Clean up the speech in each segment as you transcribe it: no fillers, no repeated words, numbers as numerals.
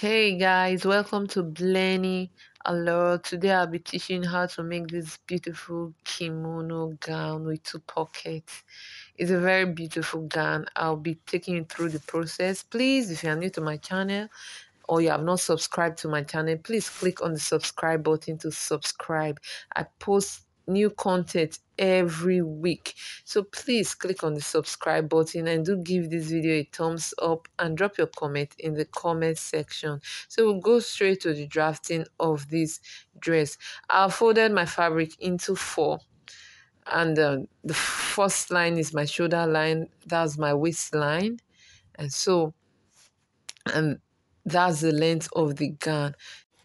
Hey guys, welcome to Bleny Allures. Today I'll be teaching how to make this beautiful kimono gown with two pockets. It's a very beautiful gown. I'll be taking you through the process. Please, if you are new to my channel or you have not subscribed to my channel, please click on the subscribe button to subscribe. I post new content every week, so please click on the subscribe button and do give this video a thumbs up and drop your comment in the comment section. So we'll go straight to the drafting of this dress. I've folded my fabric into four, and the first line is my shoulder line, that's my waistline, and that's the length of the gown.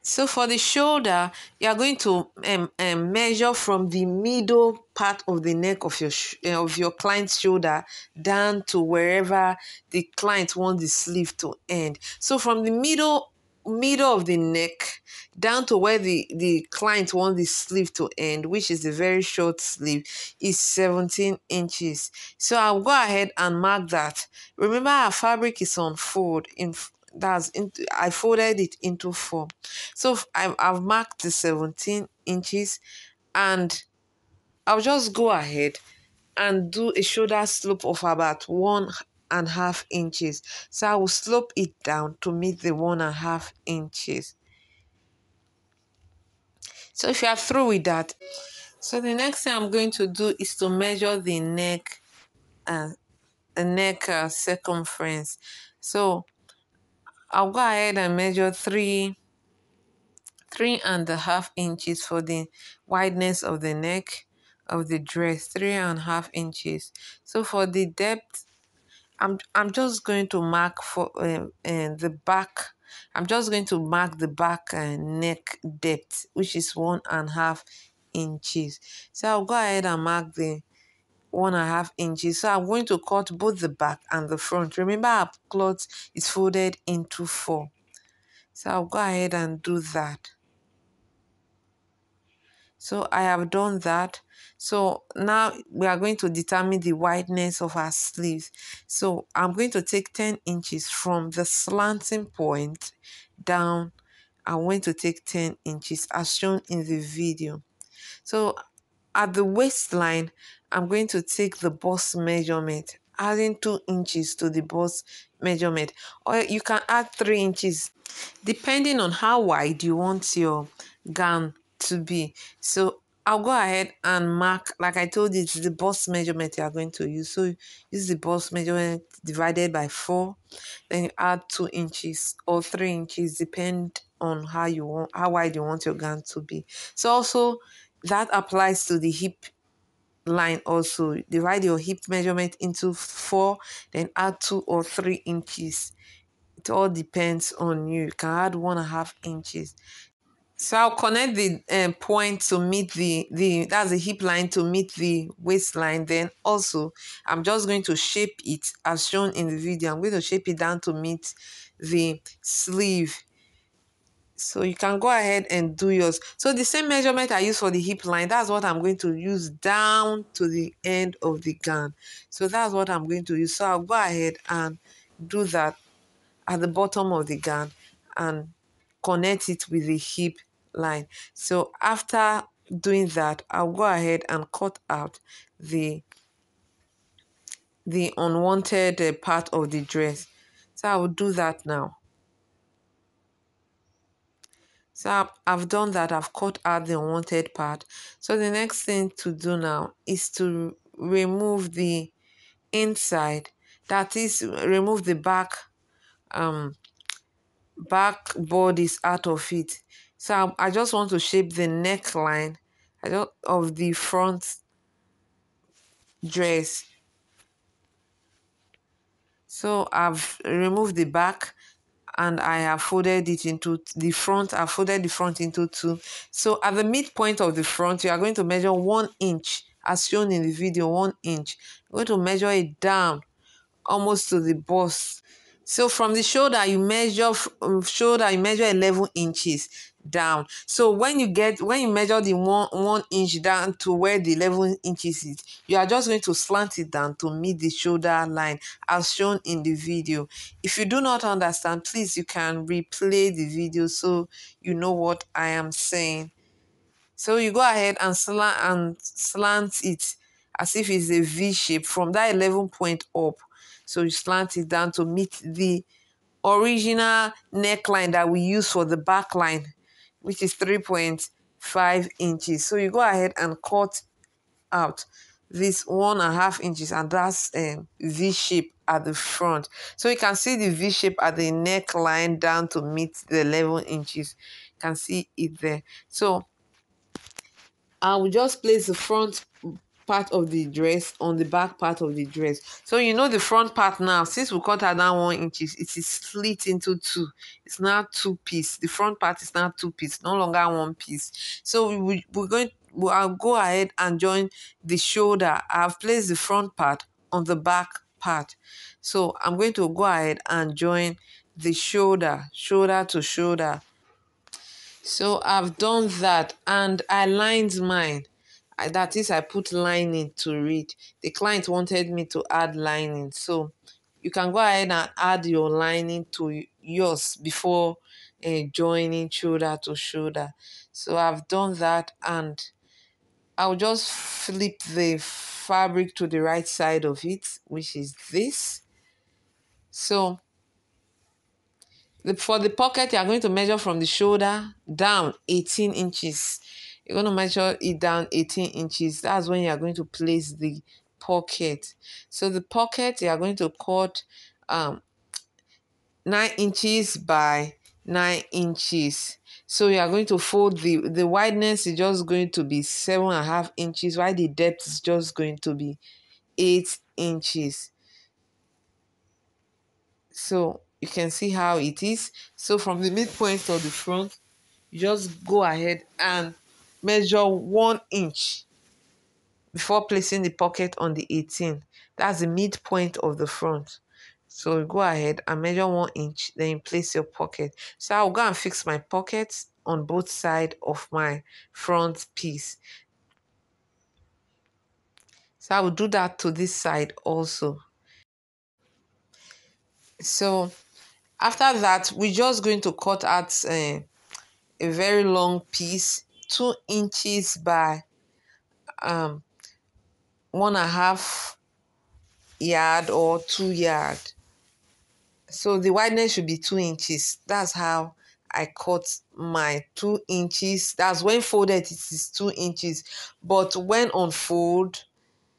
So for the shoulder, you are going to measure from the middle part of the neck of your client's shoulder down to wherever the client wants the sleeve to end. So from the middle of the neck down to where the client wants the sleeve to end, which is the very short sleeve, is 17 inches. So I'll go ahead and mark that. Remember, our fabric is on fold in. I folded it into four, so I've marked the 17 inches, and I'll just go ahead and do a shoulder slope of about 1.5 inches. So I will slope it down to meet the 1.5 inches. So if you are through with that, so the next thing I'm going to do is to measure the neck, circumference. So I'll go ahead and measure 3.5 inches for the wideness of the neck of the dress, 3.5 inches. So for the depth, I'm just going to mark for the back. I'm just going to mark the back neck depth, which is 1.5 inches. So I'll go ahead and mark the 1.5 inches. So I'm going to cut both the back and the front. Remember, our cloth is folded into four, so I'll go ahead and do that. So I have done that. So now we are going to determine the wideness of our sleeves. So I'm going to take 10 inches from the slanting point down. I'm going to take 10 inches as shown in the video. So at the waistline, I'm going to take the bust measurement, adding 2 inches to the bust measurement, or you can add 3 inches depending on how wide you want your gown to be. So I'll go ahead and mark, like I told you, it's the bust measurement you are going to use. So use the bust measurement divided by 4, then you add 2 inches or 3 inches depending on how wide you want your gown to be. So also that applies to the hip line also. Divide your hip measurement into 4, then add 2 or 3 inches. It all depends on you. You can add 1.5 inches. So I'll connect the point to meet that's the hip line to meet the waistline. Then also, I'm just going to shape it as shown in the video. I'm going to shape it down to meet the sleeve. So you can go ahead and do yours. So the same measurement I use for the hip line, that's what I'm going to use down to the end of the gown. So that's what I'm going to use. So I'll go ahead and do that at the bottom of the gown and connect it with the hip line. So after doing that, I'll go ahead and cut out the unwanted part of the dress. So I will do that now. So I've done that. I've cut out the unwanted part. So the next thing to do now is to remove the inside. That is, remove the back bodies out of it. So I just want to shape the neckline of the front dress. So I've removed the back, and I have folded it into the front. I folded the front into 2. So at the midpoint of the front, you are going to measure 1 inch, as shown in the video, 1 inch. I'm going to measure it down almost to the bust. So from the shoulder, you measure 11 inches down. So when you measure the one inch down to where the 11 inches is, you are just going to slant it down to meet the shoulder line as shown in the video. If you do not understand, please, you can replay the video so you know what I am saying. So you go ahead and slant it as if it's a V shape from that 11 point up. So you slant it down to meet the original neckline that we use for the back line, which is 3.5 inches. So you go ahead and cut out this 1.5 inches, and that's a V shape at the front. So you can see the V shape at the neckline down to meet the 11 inches. You can see it there. So I will just place the front part of the dress on the back part of the dress. So you know the front part now, since we cut her down 1 inches, it is split into two. It's now two piece. The front part is now two piece, no longer one piece. So I'll go ahead and join the shoulder. I've placed the front part on the back part, so I'm going to go ahead and join the shoulder to shoulder. So I've done that, and I lined mine. That is, I put lining to it. The client wanted me to add lining, so you can go ahead and add your lining to yours before joining shoulder to shoulder. So I've done that, and I'll just flip the fabric to the right side of it, which is this. So for the pocket, you are going to measure from the shoulder down 18 inches. You're going to measure it down 18 inches. That's when you're going to place the pocket. So the pocket, you're going to cut 9 inches by 9 inches. So you are going to fold the wideness is just going to be 7.5 inches, while the depth is just going to be 8 inches. So you can see how it is. So from the midpoint of the front, you just go ahead and measure 1 inch before placing the pocket on the 18. That's the midpoint of the front. So you go ahead and measure 1 inch, then you place your pocket. So I'll go and fix my pockets on both sides of my front piece. So I will do that to this side also. So after that, we're just going to cut out a very long piece, 2 inches by 1.5 yard or 2 yard. So the wideness should be 2 inches. That's how I cut my 2 inches. That's when folded, it is 2 inches, but when unfold,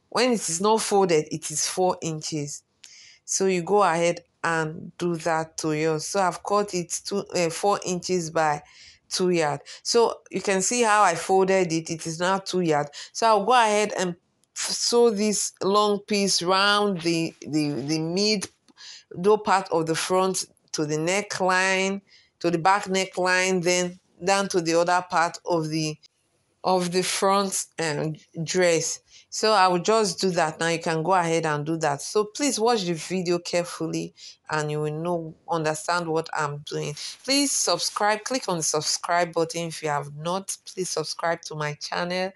when it is not folded, it is 4 inches. So you go ahead and do that to yours. So I've cut it 4 inches by 2 yard. So you can see how I folded it. It is now 2 yard. So I'll go ahead and sew this long piece round the mid door part of the front to the neckline, to the back neckline, then down to the other part of the front dress. So I will just do that now. You can go ahead and do that. So please watch the video carefully and you will understand what I'm doing. Please subscribe. Click on the subscribe button if you have not. Please subscribe to my channel.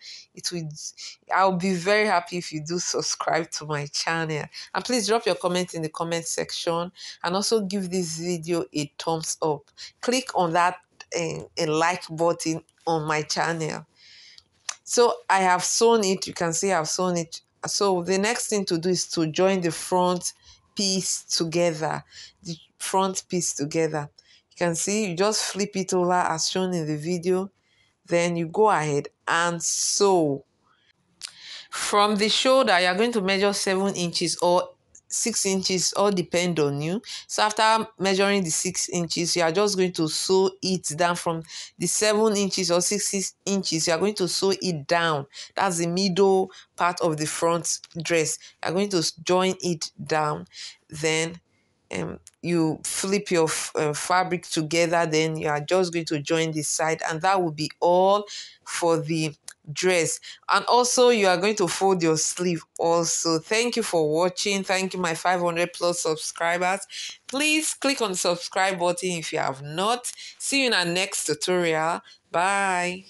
I'll be very happy if you do subscribe to my channel. And please drop your comment in the comment section, and also give this video a thumbs up. Click on that a like button on my channel. So I have sewn it. You can see I've sewn it. So the next thing to do is to join the front piece together. The front piece together. You can see you just flip it over as shown in the video. Then you go ahead and sew. From the shoulder, you're going to measure 7 inches or 6 inches, all depend on you. So after measuring the 6 inches, you are just going to sew it down. From the 7 inches or 6 inches, you are going to sew it down. That's the middle part of the front dress. You are going to join it down, then you flip your fabric together, then you are just going to join this side, and that will be all for the dress. And also you are going to fold your sleeve also. Thank you for watching. Thank you my 500 plus subscribers. Please click on the subscribe button if you have not. See you in our next tutorial. Bye.